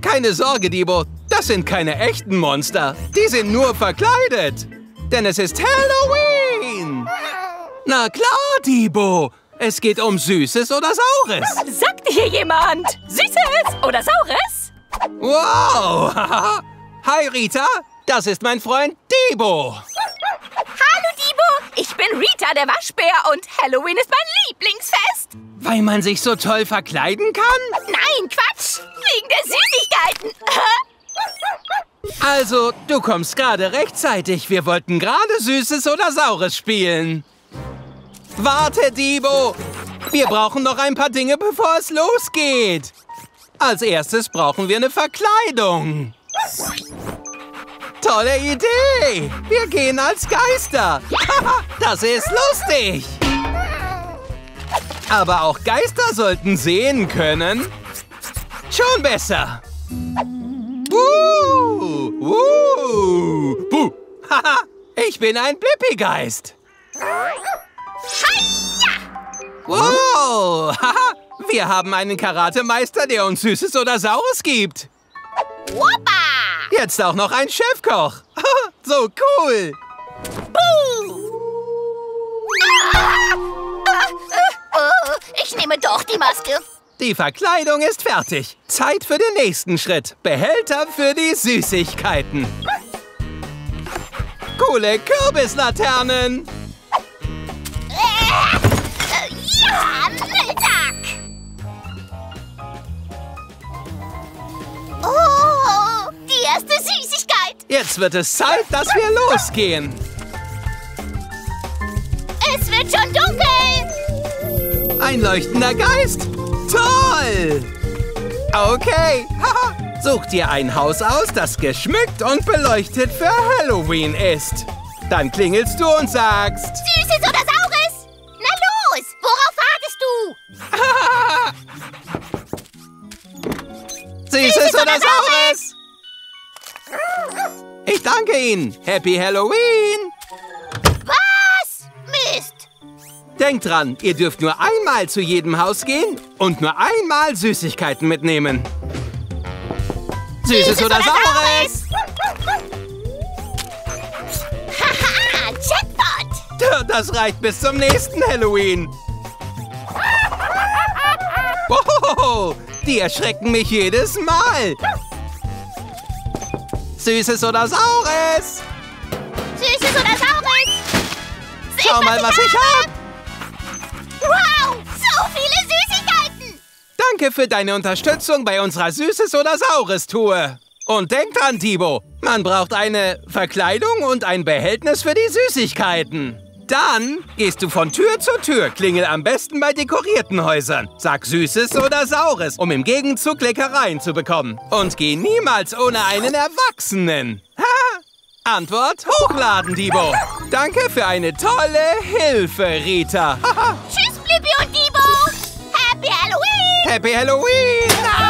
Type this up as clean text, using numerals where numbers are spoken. Keine Sorge, Dibo, das sind keine echten Monster. Die sind nur verkleidet. Denn es ist Halloween. Na klar, Dibo. Es geht um Süßes oder Saures. Sagt hier jemand Süßes oder Saures? Wow. Hi, Rita. Das ist mein Freund Dibo. Hallo, Dibo. Ich bin Rita, der Waschbär, und Halloween ist mein Lieblingsfest. Weil man sich so toll verkleiden kann? Nein, Quatsch. Wegen der Süßigkeiten. Also, du kommst gerade rechtzeitig. Wir wollten gerade Süßes oder Saures spielen. Warte, Dibo! Wir brauchen noch ein paar Dinge, bevor es losgeht. Als erstes brauchen wir eine Verkleidung. Tolle Idee! Wir gehen als Geister. Das ist lustig. Aber auch Geister sollten sehen können. Schon besser. Buh. Haha, ich bin ein Blippi-Geist. Wow, haha, wir haben einen Karatemeister, der uns Süßes oder Saures gibt. Woppa! Jetzt auch noch ein Chefkoch. So cool. Buh. Ich nehme doch die Maske. Die Verkleidung ist fertig. Zeit für den nächsten Schritt. Behälter für die Süßigkeiten. Coole Kürbislaternen. Ja, Mittag! Oh, die erste Süßigkeit. Jetzt wird es Zeit, dass wir losgehen. Es wird schon dunkel. Ein leuchtender Geist. Toll! Okay, haha. Such dir ein Haus aus, das geschmückt und beleuchtet für Halloween ist. Dann klingelst du und sagst... Süßes oder Saures? Na los, worauf wartest du? Süßes oder Saures? Ich danke Ihnen. Happy Halloween! Was? Mist! Denkt dran, ihr dürft nur einmal zu jedem Haus gehen und nur einmal Süßigkeiten mitnehmen. Süßes oder Saures? Haha, Jackpot! Das reicht bis zum nächsten Halloween. Wow, die erschrecken mich jedes Mal. Süßes oder Saures? Süßes oder Saures? Schau mal, was ich hab. Wow, so viele Süßigkeiten! Danke für deine Unterstützung bei unserer Süßes oder Saures-Tour. Und denkt an, Dibo, man braucht eine Verkleidung und ein Behältnis für die Süßigkeiten. Dann gehst du von Tür zu Tür, klingel am besten bei dekorierten Häusern. Sag Süßes oder Saures, um im Gegenzug Leckereien zu bekommen. Und geh niemals ohne einen Erwachsenen. Ha? Antwort hochladen, Dibo. Danke für eine tolle Hilfe, Rita. Tschüss, Blippi und Dibo. Happy Halloween! Happy Halloween!